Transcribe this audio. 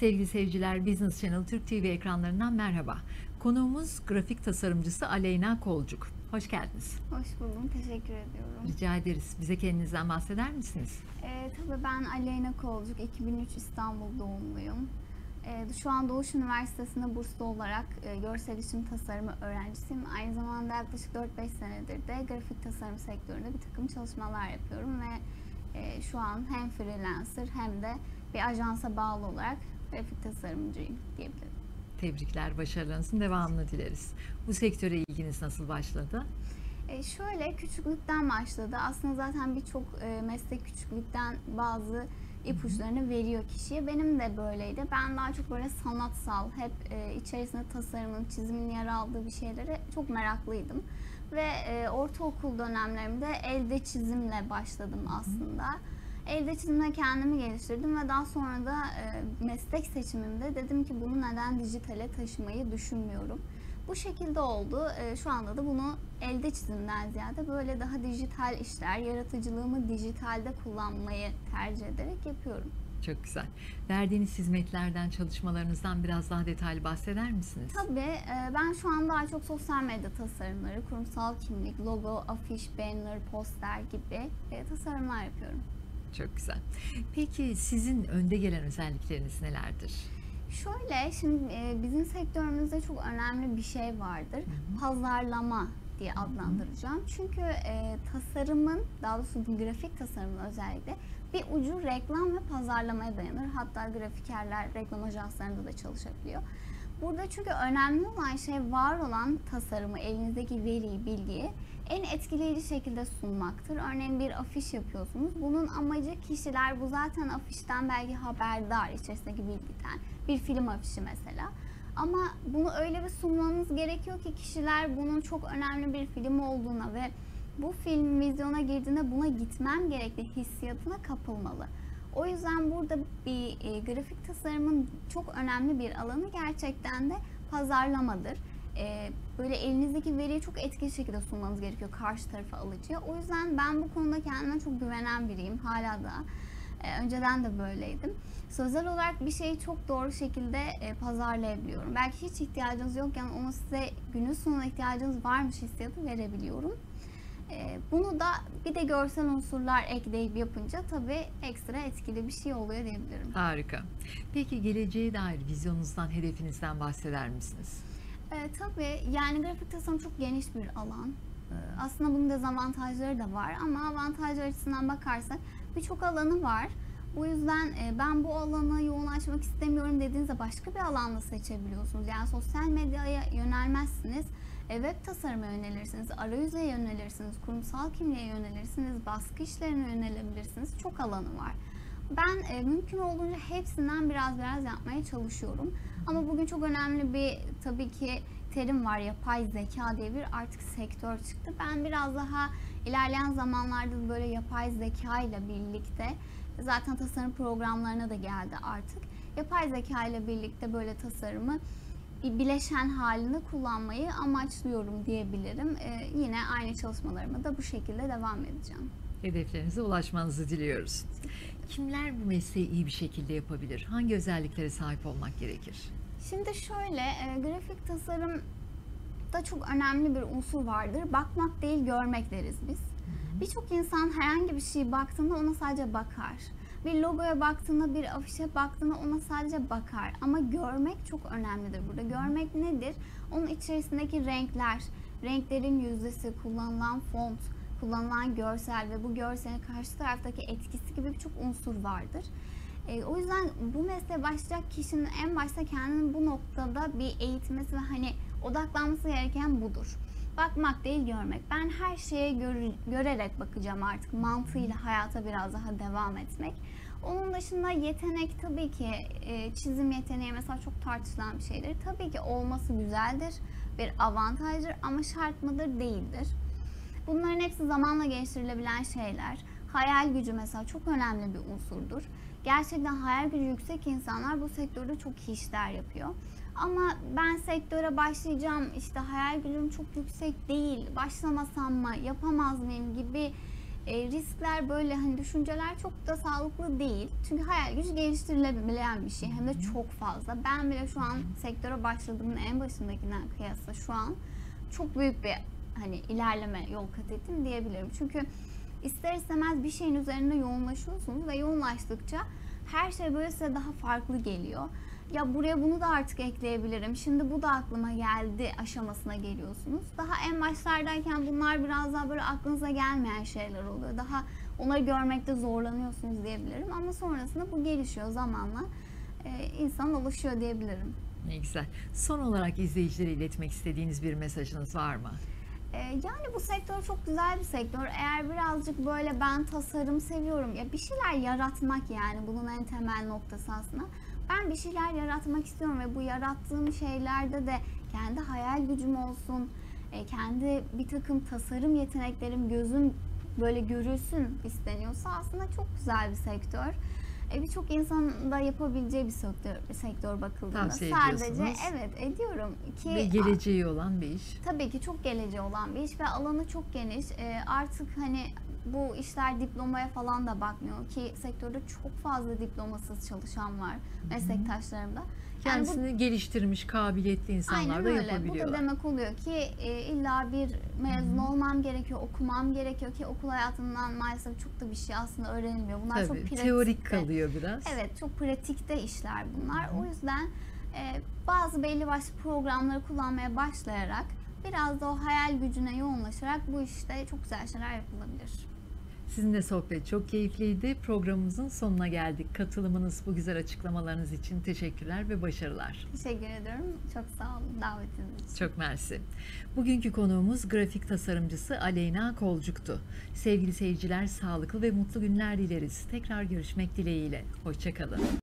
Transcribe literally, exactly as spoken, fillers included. Sevgili seyirciler, Business Channel Türk T V ekranlarından merhaba. Konuğumuz grafik tasarımcısı Aleyna Kolcuk. Hoş geldiniz. Hoş buldum, teşekkür ediyorum. Rica ederiz. Bize kendinizden bahseder misiniz? E, tabii ben Aleyna Kolcuk, iki bin üç İstanbul doğumluyum. E, şu an Doğuş Üniversitesi'nde burslu olarak e, görsel iletişim tasarımı öğrencisiyim. Aynı zamanda yaklaşık dört beş senedir de grafik tasarım sektöründe bir takım çalışmalar yapıyorum ve e, şu an hem freelancer hem de bir ajansa bağlı olarak grafik tasarımcıyım diyebilirim. Tebrikler, başarılarınızın devamını dileriz. Bu sektöre ilginiz nasıl başladı? E şöyle, küçüklükten başladı. Aslında zaten birçok e, meslek küçüklükten bazı ipuçlarını veriyor kişiye. Benim de böyleydi. Ben daha çok böyle sanatsal, hep e, içerisinde tasarımın, çizimin yer aldığı bir şeylere çok meraklıydım. Ve e, ortaokul dönemlerimde elde çizimle başladım aslında. Hı hı. Elde çizimle kendimi geliştirdim ve daha sonra da e, meslek seçimimde dedim ki bunu neden dijitale taşımayı düşünmüyorum. Bu şekilde oldu. E, şu anda da bunu elde çizimden ziyade böyle daha dijital işler, yaratıcılığımı dijitalde kullanmayı tercih ederek yapıyorum. Çok güzel. Verdiğiniz hizmetlerden, çalışmalarınızdan biraz daha detaylı bahseder misiniz? Tabii. Ben şu an daha çok sosyal medya tasarımları, kurumsal kimlik, logo, afiş, banner, poster gibi tasarımlar yapıyorum. Çok güzel. Peki sizin önde gelen özellikleriniz nelerdir? Şöyle, şimdi bizim sektörümüzde çok önemli bir şey vardır. Hı-hı. Pazarlama diye adlandıracağım. Çünkü e, tasarımın, daha doğrusu bu grafik tasarımın özellikle bir ucu reklam ve pazarlamaya dayanır. Hatta grafikerler reklam ajanslarında da çalışabiliyor. Burada çünkü önemli olan şey var olan tasarımı, elinizdeki veriyi, bilgiyi en etkileyici şekilde sunmaktır. Örneğin bir afiş yapıyorsunuz. Bunun amacı kişiler bu zaten afişten belki haberdar, içerisindeki bilgiden. Bir film afişi mesela. Ama bunu öyle bir sunmanız gerekiyor ki kişiler bunun çok önemli bir film olduğuna ve bu film vizyona girdiğinde buna gitmem gerektiği hissiyatına kapılmalı. O yüzden burada bir e, grafik tasarımın çok önemli bir alanı gerçekten de pazarlamadır. E, böyle elinizdeki veriyi çok etkili şekilde sunmanız gerekiyor karşı tarafa, alıcıya. O yüzden ben bu konuda kendime çok güvenen biriyim hala da. E, önceden de böyleydim. Sözel olarak bir şeyi çok doğru şekilde e, pazarlayabiliyorum. Belki hiç ihtiyacınız yokken onu size günün sonunda ihtiyacınız varmış hissiyatı verebiliyorum. E, bunu da bir de görsel unsurlar ekleyip yapınca tabii ekstra etkili bir şey oluyor diyebilirim. Harika. Peki geleceğe dair vizyonunuzdan, hedefinizden bahseder misiniz? E, tabii. Yani grafik tasarım çok geniş bir alan. Aslında bunun dezavantajları da var ama avantajlar açısından bakarsak birçok alanı var. Bu yüzden ben bu alana yoğunlaşmak istemiyorum dediğinizde başka bir alanda seçebiliyorsunuz. Yani sosyal medyaya yönelmezsiniz, web tasarıma yönelirsiniz, arayüze yönelirsiniz, kurumsal kimliğe yönelirsiniz, baskı işlerine yönelebilirsiniz. Çok alanı var. Ben mümkün olduğunca hepsinden biraz biraz yapmaya çalışıyorum. Ama bugün çok önemli bir tabii ki terim var, yapay zeka diye bir artık sektör çıktı. Ben biraz daha ilerleyen zamanlarda böyle yapay zeka ile birlikte, zaten tasarım programlarına da geldi artık. Yapay zeka ile birlikte böyle tasarımı bileşen halinde kullanmayı amaçlıyorum diyebilirim. Ee, yine aynı çalışmalarıma da bu şekilde devam edeceğim. Hedeflerinize ulaşmanızı diliyoruz. Kimler bu mesleği iyi bir şekilde yapabilir? Hangi özelliklere sahip olmak gerekir? Şimdi şöyle, e, grafik tasarımda çok önemli bir unsur vardır. Bakmak değil, görmek deriz biz. Birçok insan herhangi bir şeye baktığında ona sadece bakar. Bir logoya baktığında, bir afişe baktığında ona sadece bakar. Ama görmek çok önemlidir burada. Görmek nedir? Onun içerisindeki renkler, renklerin yüzdesi, kullanılan font, kullanılan görsel ve bu görselin karşı taraftaki etkisi gibi birçok unsur vardır. E, o yüzden bu mesleğe başlayacak kişinin en başta kendini bu noktada bir eğitmesi ve hani odaklanması gereken budur. Bakmak değil, görmek. Ben her şeye gör, görerek bakacağım artık. Mantığıyla hayata biraz daha devam etmek. Onun dışında yetenek tabii ki, e, çizim yeteneği mesela çok tartışılan bir şeydir. Tabii ki olması güzeldir, bir avantajdır ama şart mıdır? Değildir. Bunların hepsi zamanla geliştirilebilen şeyler. Hayal gücü mesela çok önemli bir unsurdur. Gerçekten hayal gücü yüksek insanlar bu sektörde çok iyi işler yapıyor. Ama ben sektöre başlayacağım, işte hayal gücüm çok yüksek değil, başlamasam mı, yapamaz mıyım gibi e, riskler, böyle hani düşünceler çok da sağlıklı değil. Çünkü hayal gücü geliştirilebilen bir şey. Hem de çok fazla. Ben bile şu an sektöre başladığımın en başındakinden kıyasla şu an çok büyük bir hani ilerleme yol kat ettim diyebilirim. Çünkü ister istemez bir şeyin üzerine yoğunlaşıyorsunuz ve yoğunlaştıkça her şey böyle size daha farklı geliyor. Ya buraya bunu da artık ekleyebilirim, şimdi bu da aklıma geldi aşamasına geliyorsunuz. Daha en başlardayken bunlar biraz daha böyle aklınıza gelmeyen şeyler oluyor. Daha onları görmekte zorlanıyorsunuz diyebilirim. Ama sonrasında bu gelişiyor zamanla. Ee, insan oluşuyor diyebilirim. Ne güzel. Son olarak izleyicilere iletmek istediğiniz bir mesajınız var mı? Ee, yani bu sektör çok güzel bir sektör. Eğer birazcık böyle ben tasarım seviyorum. Ya bir şeyler yaratmak, yani bunun en temel noktası aslında. Ben bir şeyler yaratmak istiyorum ve bu yarattığım şeylerde de kendi hayal gücüm olsun, kendi bir takım tasarım yeteneklerim, gözüm böyle görülsün isteniyorsa aslında çok güzel bir sektör. Birçok insanın da yapabileceği bir sektör, bir sektör bakıldığında. Tavsiye Sadece evet ediyorum ki. Ve geleceği olan bir iş. Tabii ki çok geleceği olan bir iş ve alanı çok geniş. Artık hani bu işler diplomaya falan da bakmıyor ki sektörde çok fazla diplomasız çalışan var meslektaşlarımda. Yani kendisini bu, geliştirmiş kabiliyetli insanlar da yapabiliyorlar. Bu da demek oluyor ki e, illa bir mezun Hı-hı. olmam gerekiyor, okumam gerekiyor ki okul hayatından maalesef çok da bir şey aslında öğrenilmiyor. Bunlar Tabii, çok pratikte, teorik kalıyor biraz. Evet, çok pratikte işler bunlar. Hı-hı. O yüzden e, bazı belli başlı programları kullanmaya başlayarak biraz da o hayal gücüne yoğunlaşarak bu işte çok güzel şeyler yapılabilir. Sizinle sohbet çok keyifliydi. Programımızın sonuna geldik. Katılımınız, bu güzel açıklamalarınız için teşekkürler ve başarılar. Teşekkür ediyorum. Çok sağ olun davetiniz için. Çok mersi. Bugünkü konuğumuz grafik tasarımcısı Aleyna Kolcuk'tu. Sevgili seyirciler, sağlıklı ve mutlu günler dileriz. Tekrar görüşmek dileğiyle. Hoşça kalın.